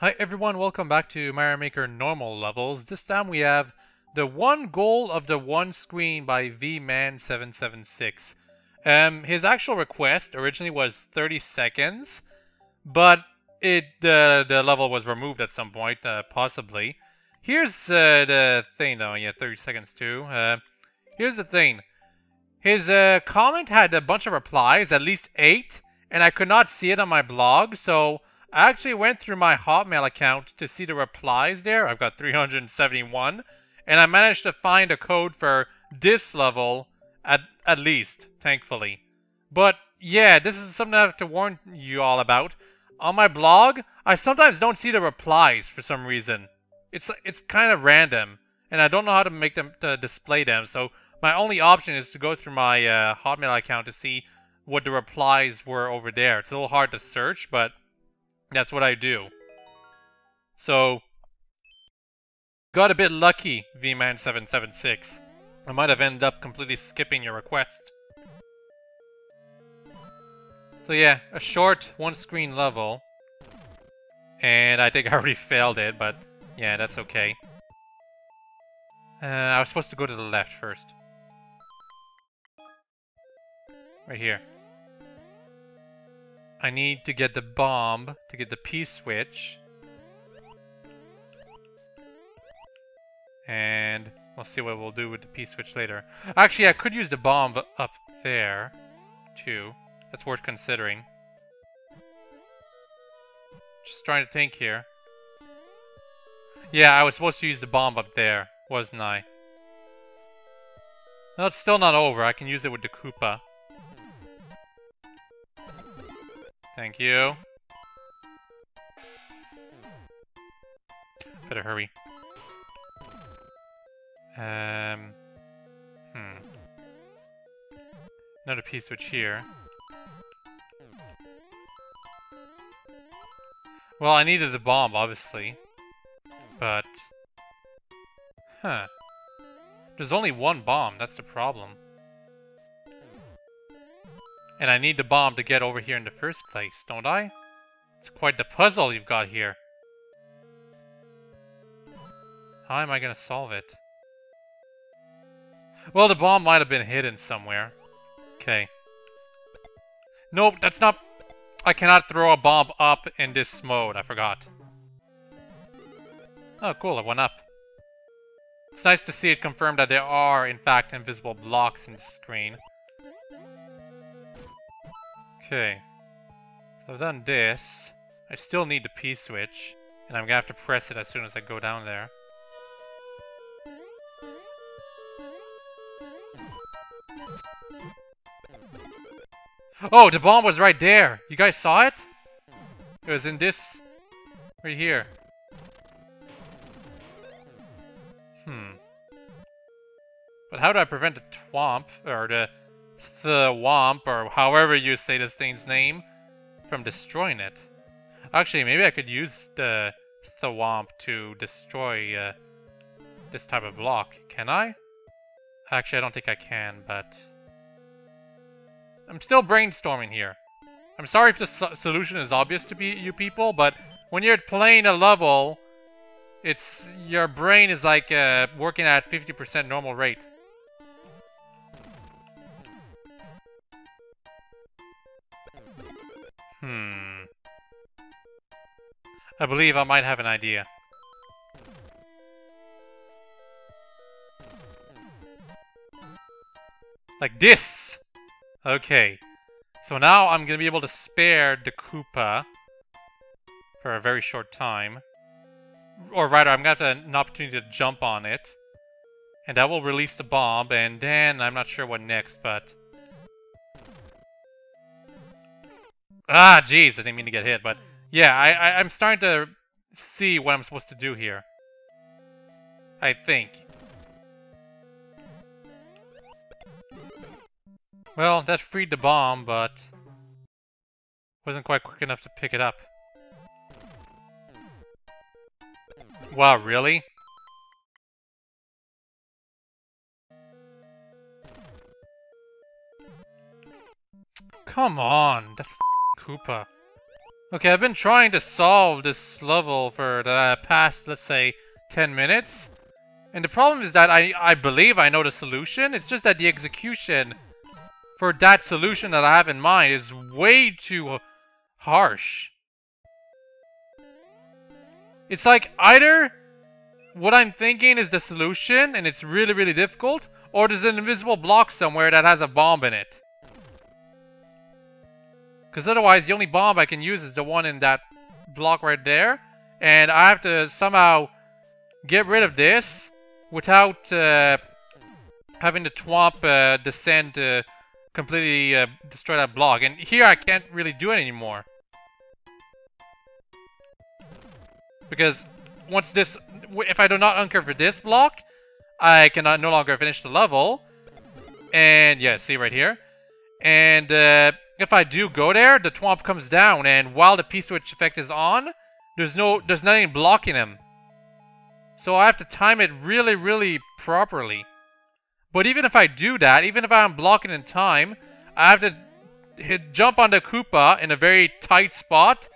Hi everyone, welcome back to Mario Maker Normal Levels. This time we have The One Goal of the One Screen by Vman776. His actual request originally was 30 seconds, but the level was removed at some point, possibly. Here's the thing though, yeah, 30 seconds too. Here's the thing. His comment had a bunch of replies, at least 8, and I could not see it on my blog, so I actually went through my Hotmail account to see the replies there. I've got 371, and I managed to find a code for this level, at least, thankfully. But yeah, this is something I have to warn you all about. On my blog, I sometimes don't see the replies for some reason. It's kind of random, and I don't know how to make them to display them. So my only option is to go through my Hotmail account to see what the replies were over there. It's a little hard to search, but that's what I do. So, got a bit lucky, Vman776. I might have ended up completely skipping your request. So yeah, a short one-screen level. And I think I already failed it, but yeah, that's okay. I was supposed to go to the left first. Right here. I need to get the bomb to get the P switch. And we'll see what we'll do with the P switch later. Actually, I could use the bomb up there, too. That's worth considering. Just trying to think here. Yeah, I was supposed to use the bomb up there, wasn't I? No, it's still not over. I can use it with the Koopa. Thank you. Better hurry. Another P-switch here. Well, I needed the bomb, obviously. But huh. There's only one bomb, that's the problem. And I need the bomb to get over here in the first place, don't I? It's quite the puzzle you've got here. How am I gonna solve it? Well, the bomb might have been hidden somewhere. Okay. Nope, that's not... I cannot throw a bomb up in this mode, I forgot. Oh, cool, it went up. It's nice to see it confirmed that there are, in fact, invisible blocks in the screen. Okay, so I've done this. I still need the P-switch, and I'm gonna have to press it as soon as I go down there. Oh, the bomb was right there! You guys saw it? It was in this... right here. But how do I prevent the twomp, or the Womp, or however you say this thing's name, from destroying it? Actually, maybe I could use the Womp to destroy this type of block. Can I? Actually, I don't think I can, but I'm still brainstorming here. I'm sorry if the solution is obvious to you people, but when you're playing a level, it's your brain is like working at 50% normal rate. I believe I might have an idea. Like this! Okay. So now I'm gonna be able to spare the Koopa for a very short time. Or rather, I'm gonna have to have an opportunity to jump on it. And that will release the bomb, and then I'm not sure what next, but... Ah, jeez, I didn't mean to get hit, but... Yeah, I'm starting to see what I'm supposed to do here. I think. Well, that freed the bomb, but... wasn't quite quick enough to pick it up. Wow, really? Come on, the f***ing Koopa. Okay, I've been trying to solve this level for the past, let's say, 10 minutes. And the problem is that I believe I know the solution. It's just that the execution for that solution that I have in mind is way too harsh. It's like either what I'm thinking is the solution and it's really, really difficult, or there's an invisible block somewhere that has a bomb in it. Because otherwise, the only bomb I can use is the one in that block right there. And I have to somehow get rid of this without having to twomp descend to completely destroy that block. And here I can't really do it anymore. Because once this... if I do not uncover this block, I can no longer finish the level. And yeah, see right here. And... if I do go there, the twomp comes down, and while the P-switch effect is on, there's nothing blocking him. So I have to time it really, really properly. But even if I do that, even if I'm blocking in time, I have to jump on the Koopa in a very tight spot,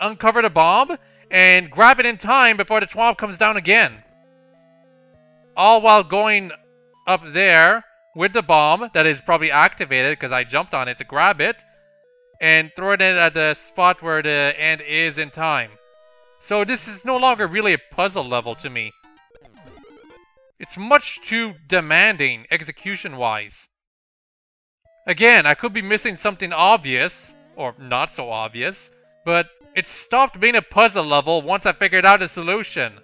uncover the bomb, and grab it in time before the twomp comes down again. All while going up there with the bomb that is probably activated because I jumped on it to grab it and throw it in at the spot where the end is in time. So this is no longer really a puzzle level to me. It's much too demanding execution-wise. Again, I could be missing something obvious or not so obvious, but it stopped being a puzzle level once I figured out a solution.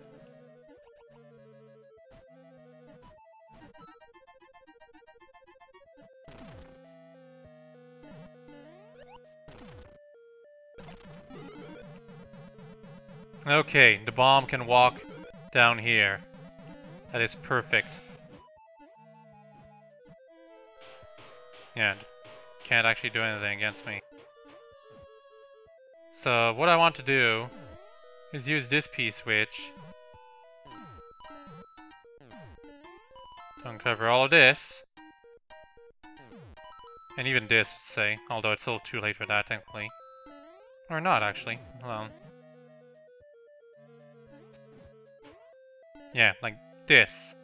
Okay, the bomb can walk down here. That is perfect. Yeah, can't actually do anything against me. So, what I want to do is use this P-switch to uncover all of this. And even this, let's say. Although it's a little too late for that, technically. Or not, actually. Hold on. Yeah, like this.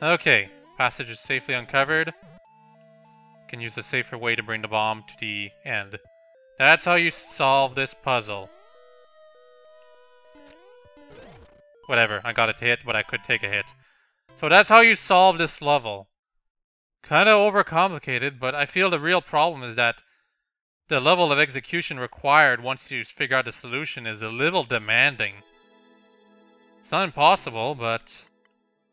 Okay, passage is safely uncovered. Can use a safer way to bring the bomb to the end. That's how you solve this puzzle. Whatever, I got a hit, but I could take a hit. So that's how you solve this level. Kinda overcomplicated, but I feel the real problem is that the level of execution required once you figure out the solution is a little demanding. It's not impossible, but...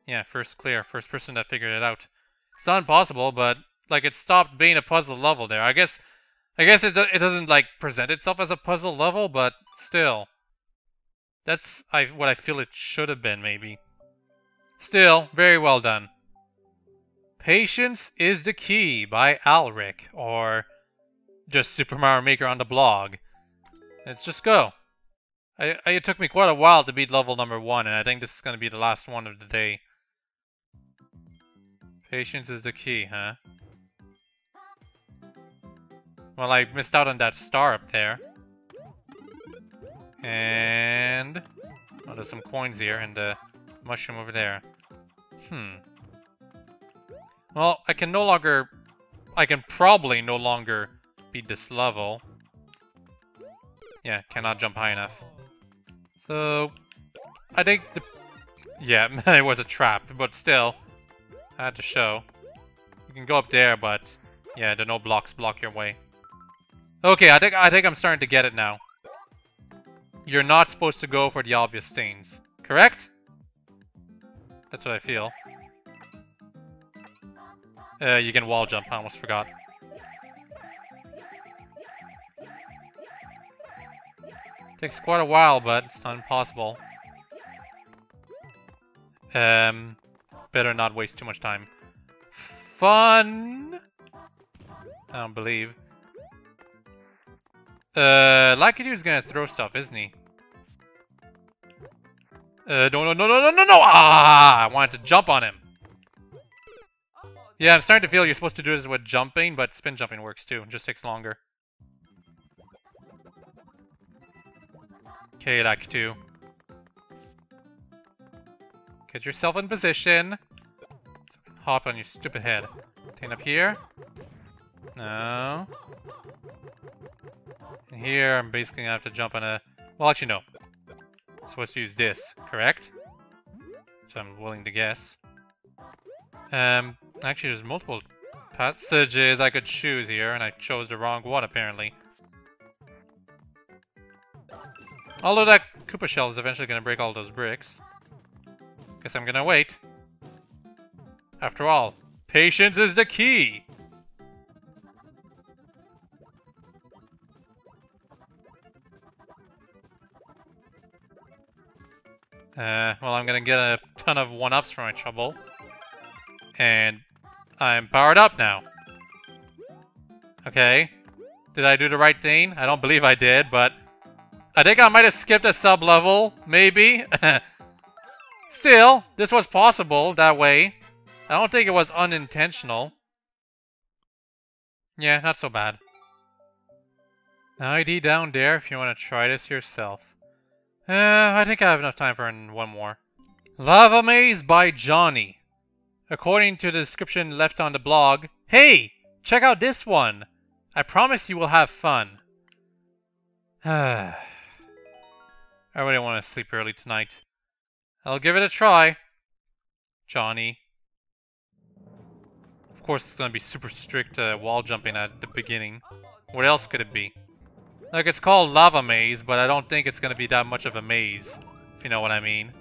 yeah, first clear. First person that figured it out. It's not impossible, but... like, it stopped being a puzzle level there. I guess it doesn't, like, present itself as a puzzle level, but still. That's what I feel it should have been, maybe. Still, very well done. Patience is the Key by Alric, or... just Super Mario Maker on the blog. Let's just go. It took me quite a while to beat level number 1, and I think this is going to be the last one of the day. Patience is the key, huh? Well, I missed out on that star up there. And... oh, there's some coins here, and a mushroom over there. Hmm. Well, I can no longer... I can probably no longer beat this level. Yeah, cannot jump high enough. So, I think the... yeah, it was a trap, but still. I had to show. You can go up there, but... yeah, the no blocks block your way. Okay, I think I'm starting to get it now. You're not supposed to go for the obvious things, correct? That's what I feel. You can wall jump, I almost forgot. Takes quite a while, but it's not impossible. Better not waste too much time. Fun! I don't believe. Lakidu's gonna throw stuff, isn't he? No! Ah! I wanted to jump on him. Yeah, I'm starting to feel you're supposed to do this with jumping, but spin jumping works too. It just takes longer. Act 2. Get yourself in position. Hop on your stupid head. Stand up here. No. And here, I'm basically gonna have to jump on a... Well, actually, no. I'm supposed to use this, correct? So I'm willing to guess. Actually, there's multiple passages I could choose here, and I chose the wrong one, apparently. Although that Koopa shell is eventually gonna break all those bricks. Guess I'm gonna wait. After all, patience is the key! Well, I'm gonna get a ton of 1-ups for my trouble. And I'm powered up now. Okay. Did I do the right thing? I don't believe I did, but... I think I might have skipped a sub-level, maybe? Still, this was possible that way. I don't think it was unintentional. Yeah, not so bad. ID down there if you want to try this yourself. I think I have enough time for one more. Lava Maze by Johnny. According to the description left on the blog, hey! Check out this one! I promise you will have fun. I really want to sleep early tonight. I'll give it a try. Johnny. Of course, it's going to be super strict wall jumping at the beginning. What else could it be? Like, it's called Lava Maze, but I don't think it's going to be that much of a maze, if you know what I mean.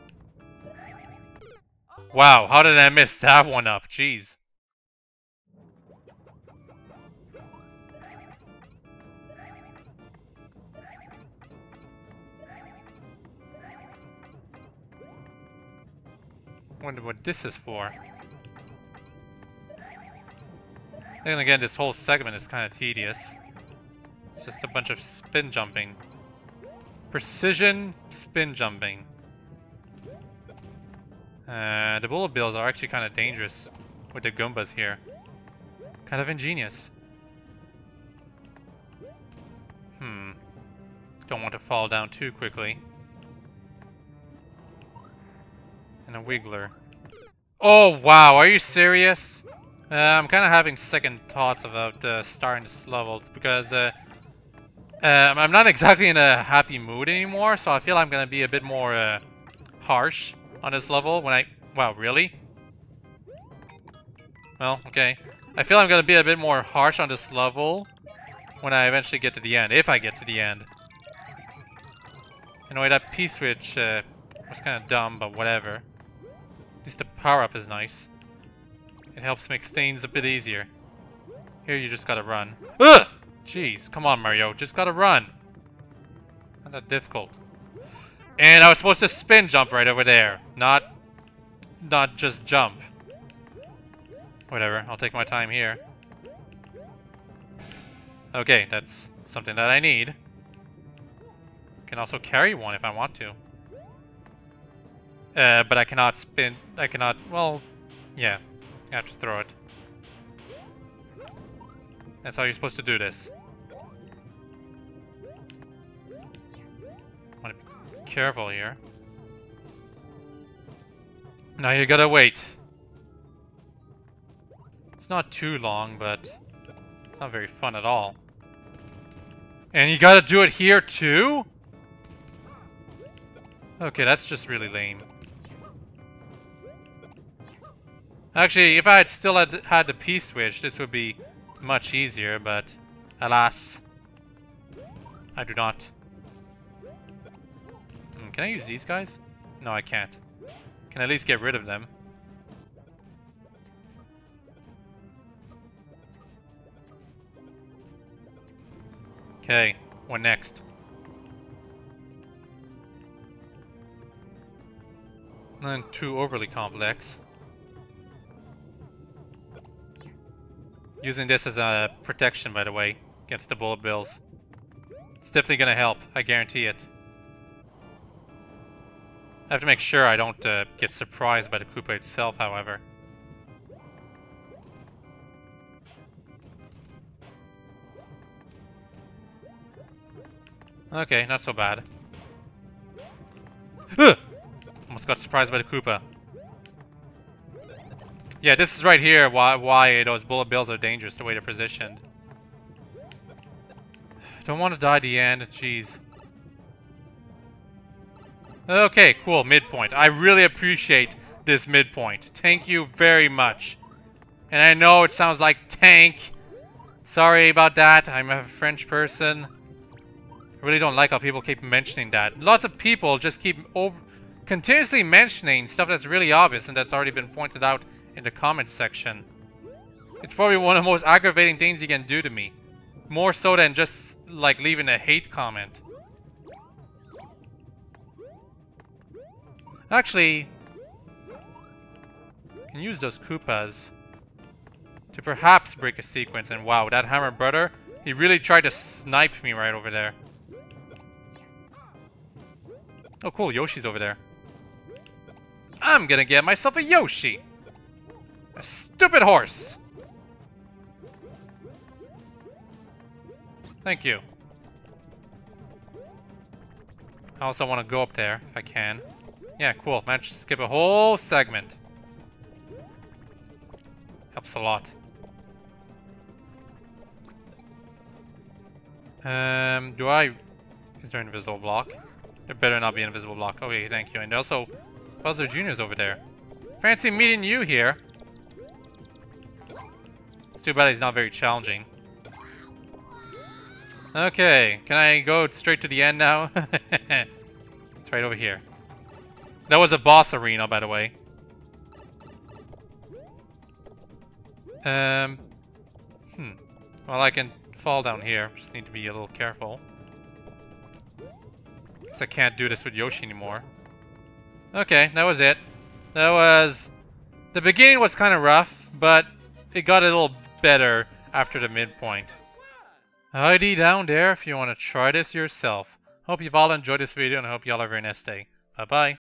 Wow, how did I miss that one up? Jeez. Wonder what this is for. Then again, this whole segment is kind of tedious. It's just a bunch of spin jumping. Precision spin jumping. The bullet bills are actually kind of dangerous with the Goombas here. Kind of ingenious. Don't want to fall down too quickly. And a wiggler. Oh wow, are you serious? I'm kind of having second thoughts about starting this level because I'm not exactly in a happy mood anymore, so I feel I'm gonna be a bit more harsh on this level when I... Wow, really? Well, okay. I feel I'm gonna be a bit more harsh on this level when I eventually get to the end, if I get to the end. Anyway, that P-switch was kind of dumb, but whatever. At least the power-up is nice. It helps make stains a bit easier. Here you just gotta run. Ugh! Jeez, come on Mario, just gotta run. Not that difficult. And I was supposed to spin jump right over there. Not just jump. Whatever, I'll take my time here. Okay, that's something that I need. Can also carry one if I want to. But I cannot spin... I cannot... Well, yeah. I have to throw it. That's how you're supposed to do this. Want to be careful here. Now you gotta wait. It's not too long, but it's not very fun at all. And you gotta do it here too? Okay, that's just really lame. Actually, if I had still had the P-switch, this would be much easier, but alas, I do not. Can I use these guys? No, I can't. Can at least get rid of them. Okay, what next? Nothing too overly complex. Using this as a protection, by the way, against the bullet bills. It's definitely gonna help, I guarantee it. I have to make sure I don't get surprised by the Koopa itself, however. Okay, not so bad. Almost got surprised by the Koopa. Yeah, this is right here why those bullet bills are dangerous, the way they're positioned. Don't want to die at the end, jeez. Okay, cool, midpoint. I really appreciate this midpoint. Thank you very much. And I know it sounds like tank. Sorry about that, I'm a French person. I really don't like how people keep mentioning that. Lots of people just keep continuously mentioning stuff that's really obvious and that's already been pointed out in the comments section. It's probably one of the most aggravating things you can do to me. More so than just, like, leaving a hate comment. Actually, I can use those Koopas to perhaps break a sequence. And wow, that Hammer Brother, he really tried to snipe me right over there. Oh cool, Yoshi's over there. I'm gonna get myself a Yoshi! A stupid horse! Thank you. I also want to go up there, if I can. Yeah, cool. Managed to skip a whole segment. Helps a lot. Is there an invisible block? There better not be an invisible block. Okay, thank you. And also, Bowser Jr.'s over there. Fancy meeting you here. It's too bad he's not very challenging. Okay, can I go straight to the end now? It's right over here. That was a boss arena, by the way. Well, I can fall down here. Just need to be a little careful. Guess I can't do this with Yoshi anymore. Okay, that was it. The beginning was kind of rough, but it got a little better after the midpoint. Alrighty down there if you want to try this yourself. Hope you've all enjoyed this video and I hope you all have a very nice day. Bye bye.